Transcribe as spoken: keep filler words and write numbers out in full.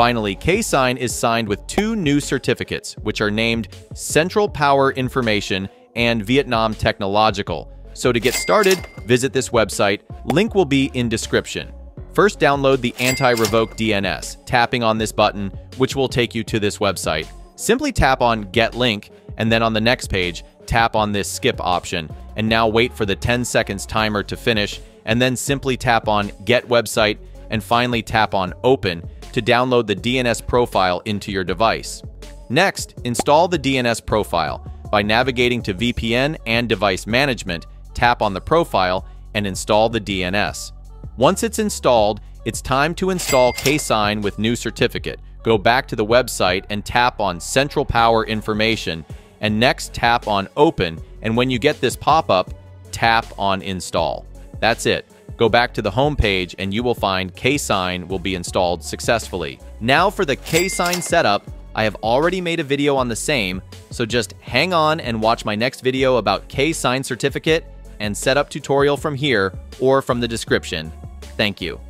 Finally, KSign is signed with two new certificates, which are named Central Power Information and Vietnam Technological. So to get started, visit this website. Link will be in description. First, download the Anti-Revoke D N S, tapping on this button, which will take you to this website. Simply tap on Get Link, and then on the next page, tap on this skip option, and now wait for the ten seconds timer to finish, and then simply tap on Get Website, and finally tap on Open to download the D N S profile into your device. Next, install the D N S profile. By navigating to V P N and Device Management, tap on the profile and install the D N S. Once it's installed, it's time to install KSign with new certificate. Go back to the website and tap on Central Power Information, and next tap on Open, and when you get this pop-up, tap on Install. That's it. Go back to the home page and you will find KSign will be installed successfully. Now for the KSign setup, I have already made a video on the same, so just hang on and watch my next video about KSign certificate and setup tutorial from here or from the description. Thank you.